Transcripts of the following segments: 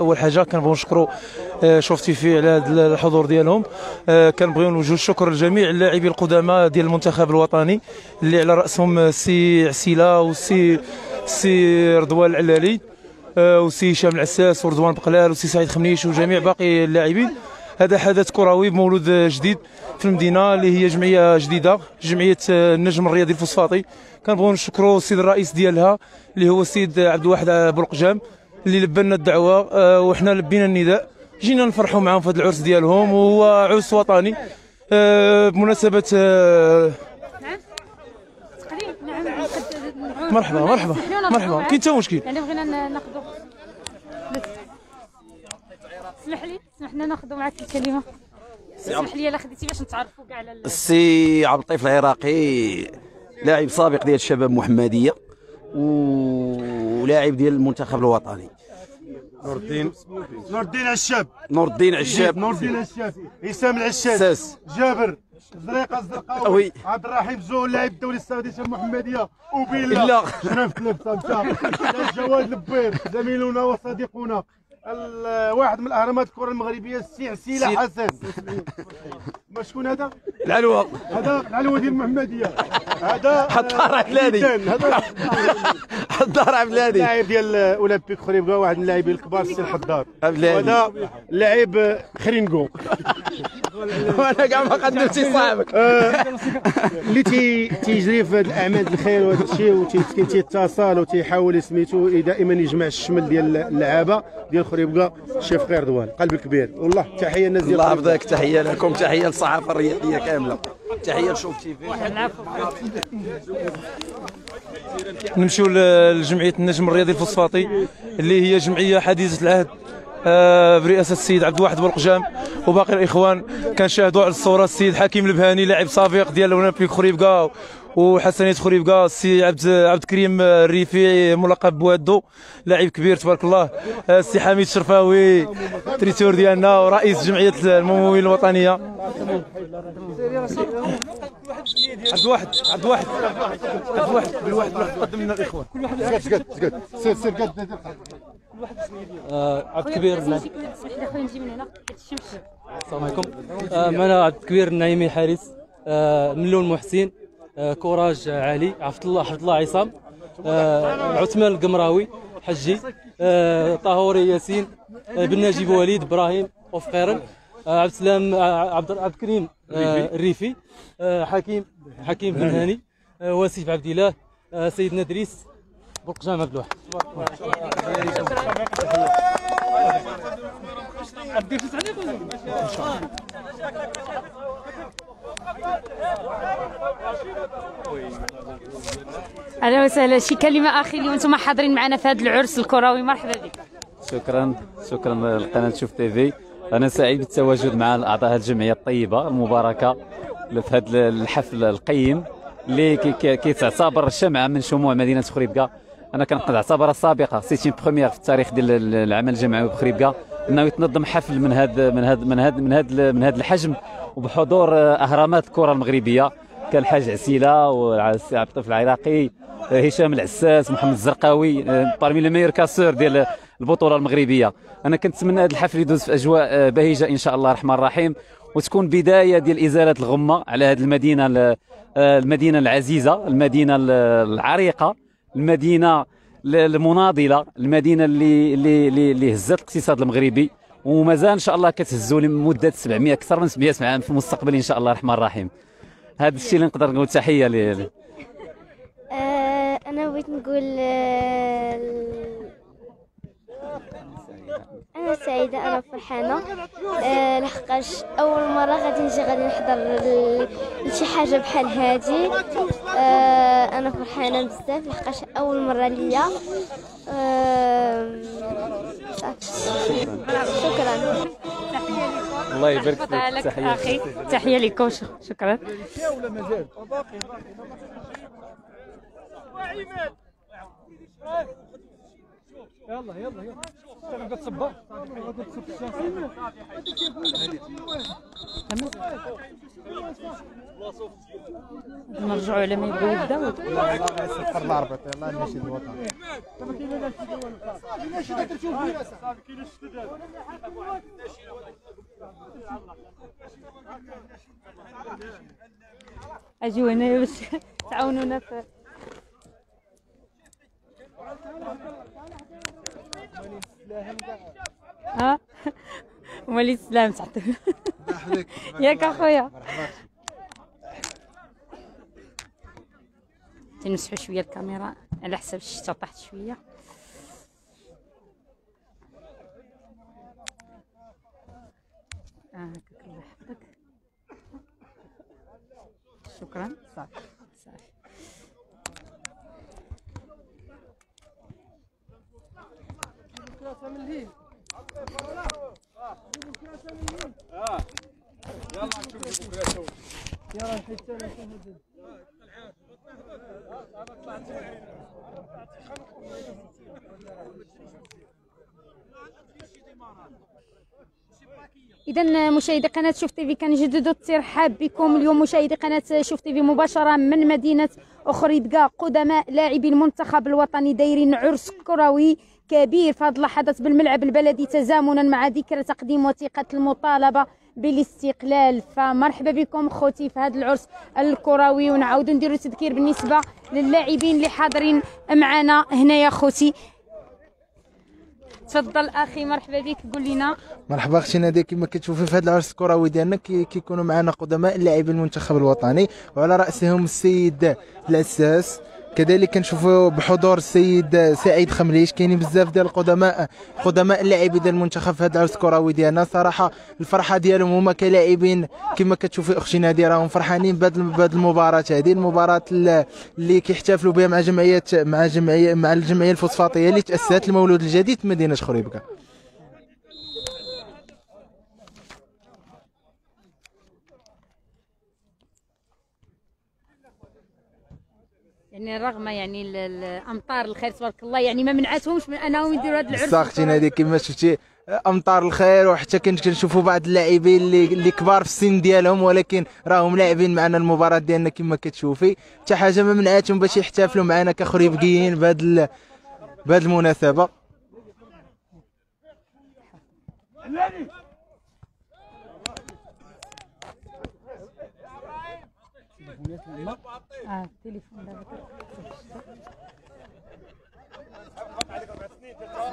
اول حاجه كنبغيو نشكروا شوف تي في على هذا الحضور ديالهم. كنبغيو نوجهوا الشكر لجميع اللاعبين القدامى ديال المنتخب الوطني اللي على راسهم السي عسيله والسي رضوان العلالي والسي هشام العساس ورضوان بقلال والسي سعيد خمنيش وجميع باقي اللاعبين. هذا حدث كروي بمولود جديد في المدينه اللي هي جمعيه جديده، جمعيه النجم الرياضي الفوسفاطي. كنبغيو نشكروا السيد الرئيس ديالها اللي هو السيد عبد الواحد بلقجام اللي لبى لنا الدعوه وحنا لبينا النداء، جينا نفرحوا معاهم في هذا العرس ديالهم، وهو عرس وطني بمناسبه. مرحبا مرحبا مرحبا، كاين حتى مشكل، يعني بغينا ناخذوا. اسمح لي سمحنا ناخذوا معك الكلمه، اسمح لي الا خديتي باش نتعرفوا كاع على السي عبد اللطيف العراقي، لاعب سابق ديال الشباب المحمديه ولاعب ديال المنتخب الوطني. نور الدين عشاب، نور الدين عشاب، هشام العساس، جابر الزريقه الزرقاوي، عبد الرحيم زول لاعب الدوري السعودي ديال المحمديه، وبيلا شرفت لبسه مشى جواد البيض زميلنا وصديقنا واحد من اهرامات الكره المغربيه السي عسيله حساس. ما شكون هذا؟ العلوه، هذا العلوه ديال المحمديه، هذا حضار عبدلادي، اللاعب ديال اولمبيك خريبكة، واحد من اللاعبين الكبار السي الحضار، وهذا اللاعب خرينكو. وانا كاع ما قدمتي صاحبك اللي تيجري في هذه الاعمال الخير وهذا الشيء، وتيمسكين تيتصال وتيحاول سميتو دائما يجمع الشمل ديال اللعابه ديال خريبكة الشيف خير دوان قلب كبير. والله تحيه للناس ديال الله يحفظك، تحيه لكم، تحيه للصحافه الرياضيه كامله، تحيه لشوف تي في. نمشيو لجمعيه النجم الرياضي الفوسفاطي اللي هي جمعيه حديثه العهد برئاسه السيد عبد الواحد بلقجام وباقي الاخوان. كنشاهدوا على الصوره السيد حكيم البهاني لاعب سابق ديال اولمبيك خريبكة وحسنيه خريبكة، السي عبد الكريم الريفي ملقب بوادو لاعب كبير تبارك الله، السي حميد الشرفاوي تريتور ديالنا ورئيس جمعيه الممولين الوطنيه، عبد الواحد قدم لنا الاخوان. كل واحد عبد الكبير السلام عليكم. انا عبد الكبير النعيمي حارس، من لون محسن كوراج علي، حفظ الله عصام، عثمان القمراوي، حجي طهوري، ياسين بن نجيب، وليد ابراهيم وفقيرن، عبد الكريم الريفي، حكيم بن هاني، واسيف عبد الله، سيدنا ادريس بوقجام عبد الواحد. اهلا وسهلا، شي كلمه اخي اليوم انتم حاضرين معنا في هذا العرس الكروي، مرحبا بك. شكرا لقناه شوف تي في أنا سعيد بالتواجد مع أعضاء الجمعية الطيبة المباركة في هذا الحفل القيم اللي كيتعتبر شمعة من شموع مدينة خريبكة. أنا كنعتبرها سابقة سيتي بروميير في التاريخ ديال العمل الجمعوي بخريبكة أنه يتنظم حفل من هذا الحجم وبحضور أهرامات الكرة المغربية كالحاج عسيلة وعبد اللطيف العراقي، هشام العساس، محمد الزرقاوي، بارمي لي ميور كاسور ديال البطولة المغربية. أنا كنتمنى هذا الحفل يدوز في أجواء بهجة إن شاء الله الرحمن الرحيم، وتكون بداية ديال إزالة الغمة على هذه المدينة العزيزة، المدينة العريقة، المدينة المناضلة، المدينة اللي هزت الاقتصاد المغربي ومازال إن شاء الله كتهزو لمدة 700 أكثر من 700 عام في المستقبل إن شاء الله الرحمن الرحيم. هذا الشيء اللي نقدر نقول. تحية لي. أنا بغيت نقول أنا سعيدة، أنا فرحانة لحقاش أول مرة غادي نجي غادي نحضر لشي حاجة بحال هادي. أنا فرحانة بزاف لحقاش أول مرة ليا. شكرا. الله يبارك فيك. تحية لكم. شكرا. يلا يلا يلا تبغى تصبر غادي تصب الشاشه نرجعوا على ما يبغي يبداو صفر الاربعه. يلا نمشي للوطن. اجيو هنا باش تعاونونا في ها وليد السلام تحت ياك اخويا. تنمسحوا شويه الكاميرا على حسب الشتا طاحت شويه. هكاك الله يحفظك. شكرا. صافي صافي. إذا مشاهدي قناة شوف تيفي كنجددوا الترحاب بكم اليوم. مشاهدي قناة شوف تيفي مباشرة من مدينة خريبكة. قدماء لاعبي المنتخب الوطني دايرين عرس كروي كبير في هذه اللحظات بالملعب البلدي تزامنا مع ذكرى تقديم وثيقة المطالبة بالاستقلال. فمرحبا بكم خوتي في هذا العرس الكروي، ونعاودو نديرو تذكير بالنسبة للاعبين اللي حاضرين معنا هنا يا خوتي. تفضل اخي. مرحبا بك. قول لنا. مرحبا اختي ناديه، كما كتشوفي في هذا العرس الكروي ديالنا كيكونوا معنا قدماء لاعبي المنتخب الوطني وعلى راسهم السيد العساس، كذلك كنشوفوا بحضور السيد سعيد خمليش. كاينين بزاف ديال قدماء اللاعبين ديال المنتخب في هذا العرس الكروي ديالنا. صراحه الفرحه ديالهم هما كلاعبين كما كتشوفي اختي ناديه، راهم فرحانين بهذه المباراه. هذه المباراه اللي كيحتفلوا بها مع الجمعيه الفوسفاطيه اللي تاسست المولود الجديد في مدينه خريبكه. يعني رغم يعني الامطار الخير تبارك الله يعني ما منعتهمش من انهم يديروا هذا العرس. صاحبتي ناديه كما شفتي امطار الخير، وحتى كنشوفوا بعض اللاعبين اللي كبار في السن ديالهم ولكن راهم لاعبين معنا المباراه ديالنا. كما كتشوفي حتى حاجه ما منعتهم باش يحتفلوا معنا كخريبكيين بهذه المناسبه. التليفون دابا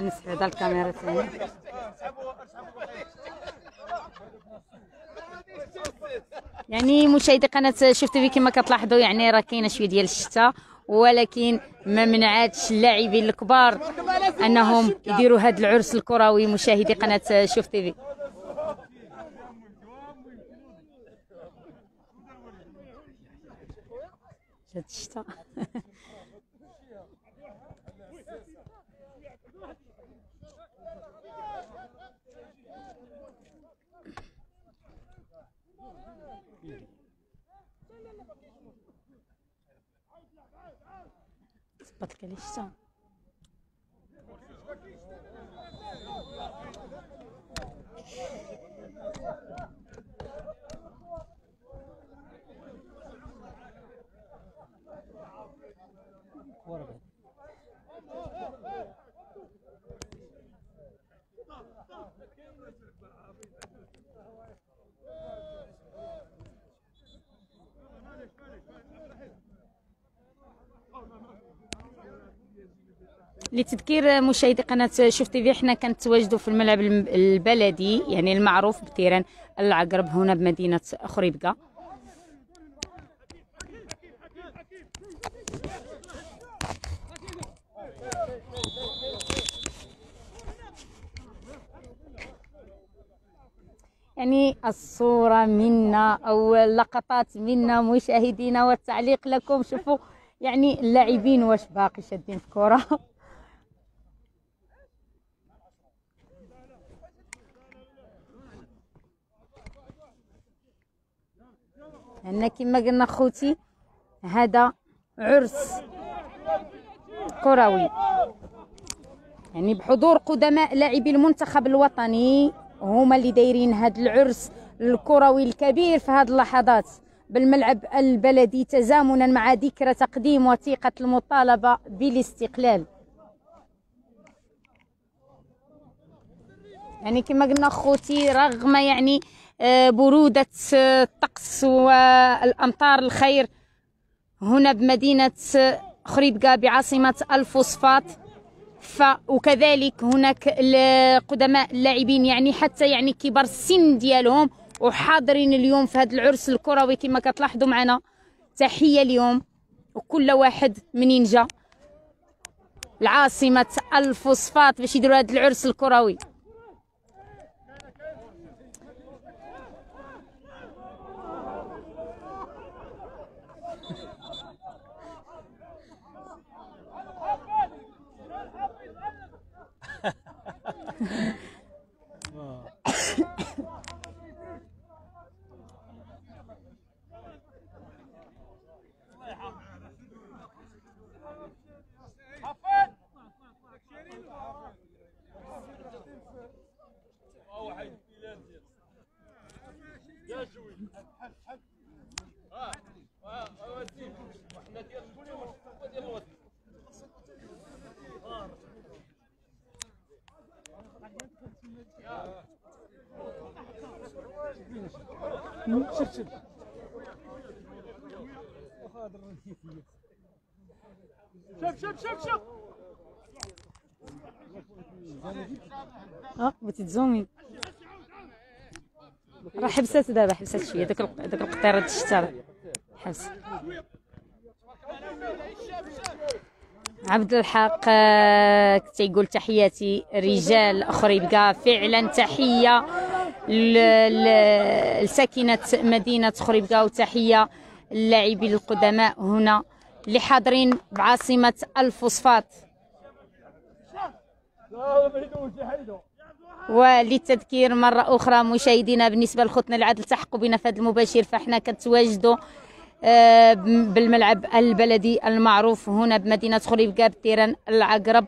نسحب على الكاميرا ثاني. يعني مشاهدي قناه شوف تيفي كما كتلاحظوا يعني راه كاينه شويه ديال الشتاء، ولكن ما منعتش اللاعبين الكبار انهم يديروا هذا العرس الكروي. مشاهدي قناه شوف تيفي هاد الشتا ثبت لك الشتا. لتذكير مشاهدي قناه شوف تي في، حنا كنتواجدوا في الملعب البلدي يعني المعروف بتيران العقرب هنا بمدينه خريبكه. يعني الصوره منا او اللقطات منا مشاهدينا والتعليق لكم. شوفوا يعني اللاعبين واش باقي شادين في الكره. لأن كما قلنا خوتي هذا عرس كروي يعني بحضور قدماء لاعبي المنتخب الوطني، هما اللي دايرين هذا العرس الكروي الكبير في هذه اللحظات بالملعب البلدي تزامنا مع ذكرى تقديم وثيقة المطالبة بالاستقلال. يعني كما قلنا خوتي رغم يعني برودة الطقس والأمطار الخير هنا بمدينة خريبكة بعاصمة الفوسفاط، وكذلك هناك قدماء اللاعبين يعني حتى يعني كبار السن ديالهم وحاضرين اليوم في هذا العرس الكروي كما كتلاحظوا معنا. تحية اليوم وكل واحد منين جا العاصمة الفوسفاط باش يديروا هذا العرس الكروي. شوف بغيتي تزومي راه حبسات دابا، حبسات شويه داك القطيره الشتا حبس. عبد الحق تيقول تحياتي رجال خريبكة. فعلا تحيه لساكنه مدينه خريبكة وتحيه اللاعبين القدماء هنا اللي حاضرين بعاصمه الفوسفاط. وللتذكير مره اخرى مشاهدينا بالنسبه لخطنا العدل التحقوا بنا في هذا المباشر، فاحنا كنتواجدوا بالملعب البلدي المعروف هنا بمدينه خريبكة بتيران العقرب.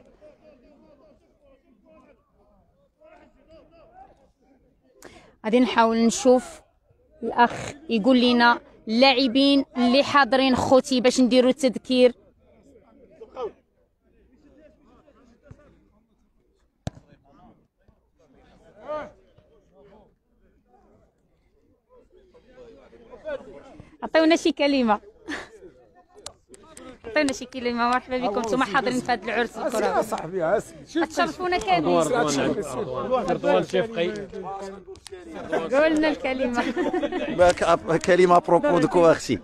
غادي نحاول نشوف الاخ يقول لنا اللاعبين اللي حاضرين خوتي باش نديروا التذكير. عطيونا شي كلمه، عطيونا شي كلمه. مرحبا بكم نتوما حاضرين في هذا العرس الكروي صاحبي عاس. تشرفونا كاملين. رضوان شفقي قولنا الكلمه كلمه بروبو دوكو اختي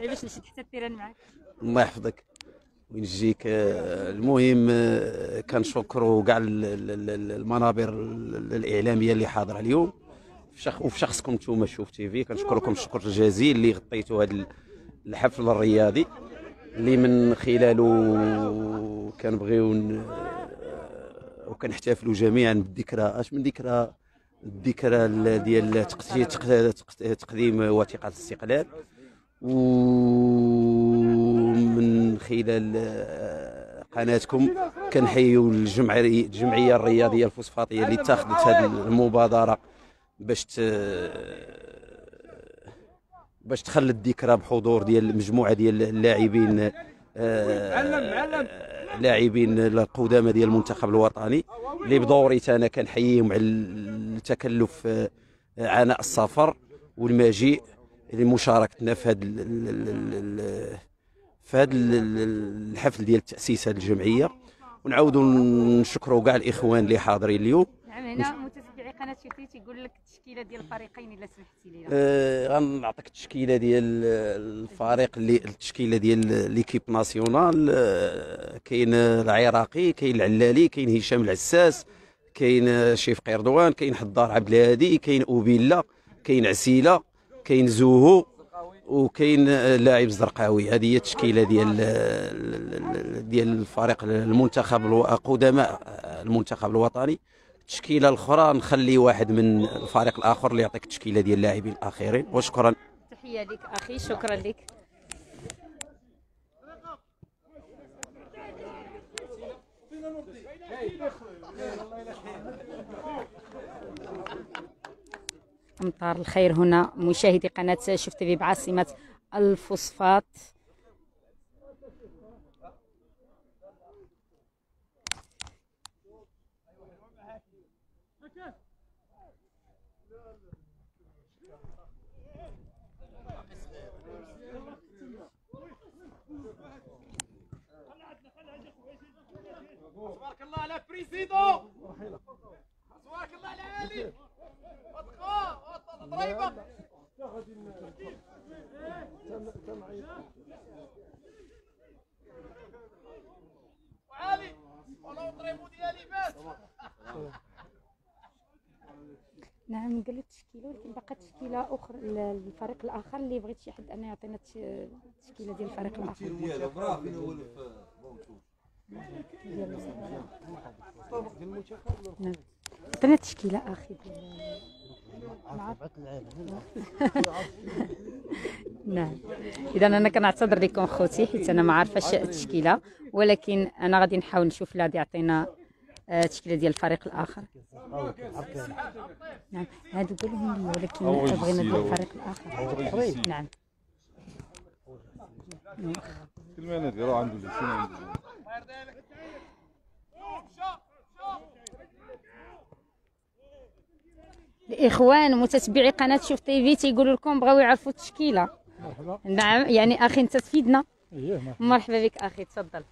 باش نشد حتى التيران معاك. الله يحفظك وينجيك. المهم كنشكروا كاع المنابر الاعلاميه اللي حاضره اليوم وفي شخصكم نتوما شوف تي في. كنشكركم الشكر الجزيل اللي غطيتوا هذا الحفل الرياضي اللي من خلاله كنبغيو وكنحتفلوا جميعا بالذكرى اش من ذكرى الذكرى ديال تقديم وثيقه الاستقلال، ومن خلال قناتكم كنحييو الجمعيه الرياضيه الفوسفاطيه اللي اتخذت هذه المبادره باش تخلي الذكرى بحضور ديال مجموعه ديال اللاعبين اللاعبين القدامى ديال المنتخب الوطني، اللي بدورتي انا كنحييهم على التكلف عناء السفر والمجيء لمشاركتنا في هذا الحفل ديال تاسيس هذه الجمعيه. ونعاودوا نشكروا كاع الاخوان اللي حاضرين اليوم. نعم هنا متابعي قناه شوفي تيقول لك التشكيله ديال الفريقين الا سمحتي لينا. غنعطيك التشكيله ديال الفريق اللي التشكيله ديال ليكيب ناسيونال. كاين العراقي، كاين العلالي، كاين هشام العساس، كاين شيف قردوان، كاين حضار عبد الهادي، كاين اوبيلا، كاين عسيله، كاين زوهو، وكاين لاعب الزرقاوي. هذه هي التشكيله ديال الفريق المنتخب قدماء المنتخب الوطني. التشكيله الاخرى نخلي واحد من الفريق الاخر اللي يعطيك التشكيله ديال اللاعبين الاخرين. وشكرا، تحيه لك اخي، شكرا لك. أمطار الخير هنا مشاهدي قناة شوف تيفي بعاصمة الفوسفاط. تبارك الله على بريزيدو، تبارك الله على علي طريبه. نعم قالوا التشكيله، ولكن باقا تشكيله اخرى للفريق الاخر اللي بغيت شي حد انا يعطينا التشكيله ديال الفريق الاخر ديال عطينا تشكيله اخي. نعم اذا انا كنعتذر لكم خوتي حيت انا ما عارفاش التشكيله، ولكن انا غادي نحاول نشوف لا يعطينا التشكيله ديال الفريق الاخر. نعم هادو كلهم، ولكن بغينا الفريق الاخر. نعم المنادي راه عنده الاخوان متتبعي قناه شوف تي في تيقولوا لكم بغاو يعرفوا التشكيله. مرحبا. نعم يعني اخي انت تفيدنا. اييه مرحبا، مرحبا بك اخي، تفضل.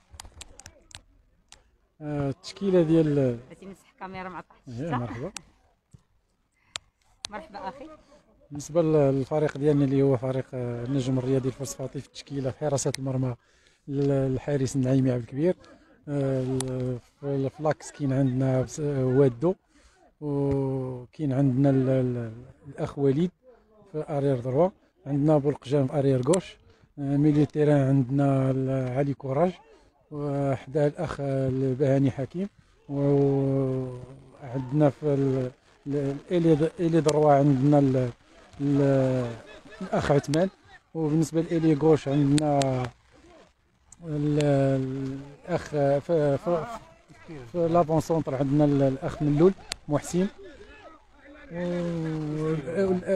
التشكيله ديال بغيتي نمسح الكاميرا مع طاحت الشتا. مرحبا مرحبا اخي. بالنسبه للفريق ديالنا اللي هو فريق النجم الرياضي الفوسفاطي، في التشكيله في حراسه المرمى الحارس النعيمي عبد الكبير، في الفلاكس كاين عندنا وادو، وكاين عندنا الاخ وليد في ارير دروا، عندنا بلقجام في ارير كوش، ميليتيران عندنا علي كوراج، وحدا الاخ البهاني حكيم، وعندنا في الالي دروا عندنا الاخ عثمان، وبالنسبه لالي كوش عندنا الاخ في لافون سونتر عندنا الاخ ملول محسن،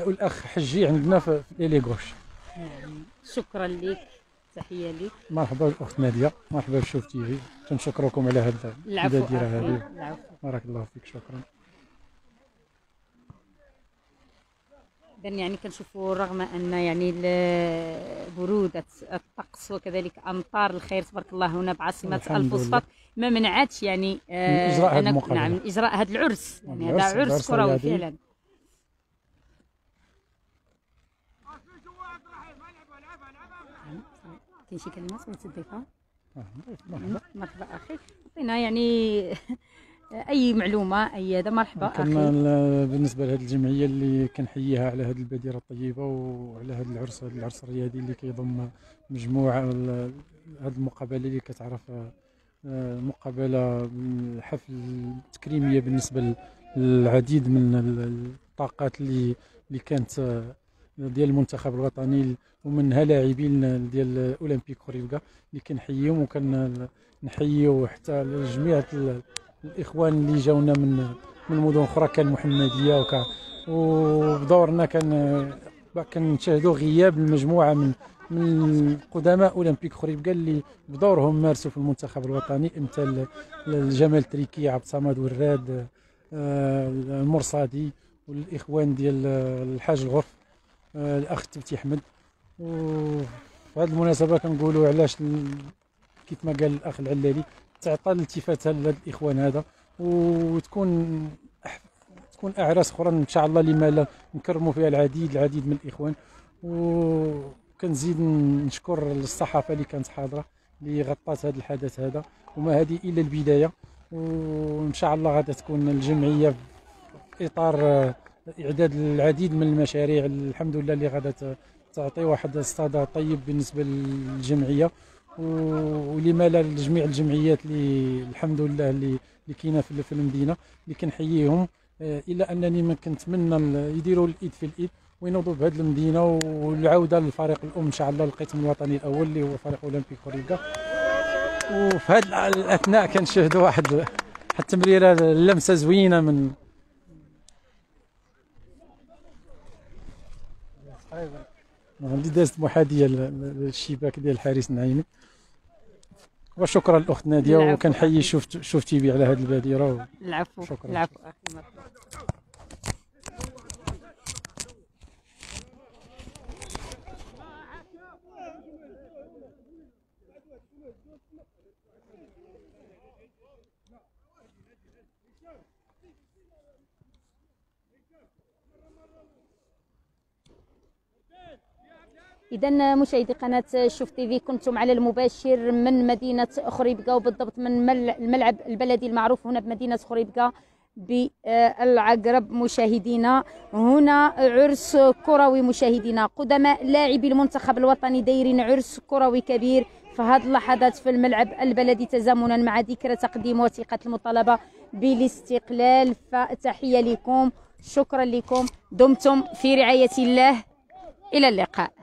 والاخ حجي عندنا في اليليغوش. شكرا لك، تحيه لك. مرحبا الاخت ناديه، مرحبا بشوف تي في، تنشكركم على هذا الديره هذه، بارك الله فيك، شكرا. اذا يعني كنشوفوا رغم ان يعني بروده الطقس وكذلك امطار الخير تبارك الله هنا بعاصمه الفوسفاط ما منعتش يعني نعم اجراء هذا العرس، يعني هذا عرس كروي فعلا. كاين شي كلمات بغيتي تضيفها؟ مرحبا اخي، عطينا يعني اي معلومه اي هذا. مرحبا اخي. بالنسبه لهذه الجمعيه اللي كنحييها على هذه البديره الطيبه وعلى هذا العرس، هذا العرس الرياضي اللي كيضم مجموعه هذه المقابله اللي كتعرف مقابله الحفل التكريميه بالنسبه العديد من الطاقات اللي كانت ديال المنتخب الوطني ومنها لاعبين ديال أولمبيك خريبكة اللي كنحييهم، وكنحييو حتى لجميع الإخوان اللي جاونا من مدن أخرى كالمحمدية، وبدورنا كنشاهدوا غياب المجموعة من قدماء أولمبيك خريبكة اللي بدورهم مارسوا في المنتخب الوطني، امثال جمال التريكي، عبد الصمد وراد، المرصادي، والإخوان ديال الحاج الغرف، الأخ تبتي أحمد. وفي هذه المناسبة كنقولوا علاش كيف ما قال الأخ العلالي تعطى الالتفات لهاد الإخوان هذا، وتكون أعراس أخرى إن شاء الله لما لا نكرموا فيها العديد من الإخوان. وكنزيد نشكر الصحافة اللي كانت حاضرة اللي غطات هذا الحدث هذا، وما هذه إلا البداية، وإن شاء الله غادي تكون الجمعية في إطار إعداد العديد من المشاريع الحمد لله اللي غادي تعطي واحد الصدى طيب بالنسبة للجمعية، ولما لا لجميع الجمعيات اللي الحمد لله اللي كاينه في المدينة اللي كنحييهم، إلا أنني ما كنتمنى يديروا الإيد في الإيد وينوضوا بهذه المدينة والعودة للفريق الأم إن شاء الله القسم الوطني الأول اللي هو فريق أولمبيك خريبكة. وفي هذا الأثناء كنشاهدوا واحد التمريرة لمسة زوينة من اللي دازت محاذية للشباك ديال الحارس النعيمي. وشكرا الاخت ناديه، وكنحيي شوف تي في على هذه البادره. العفو شكرا. العفو اخي مرحبا. إذا مشاهدي قناة شوف تي في كنتم على المباشر من مدينة خريبكة، وبالضبط من الملعب البلدي المعروف هنا بمدينة خريبكة بالعقرب. مشاهدينا هنا عرس كروي، مشاهدينا قدماء لاعبي المنتخب الوطني دايرين عرس كروي كبير في هذه اللحظات في الملعب البلدي، تزامنا مع ذكرى تقديم وثيقة المطالبة بالاستقلال. فتحية لكم، شكرا لكم، دمتم في رعاية الله، إلى اللقاء.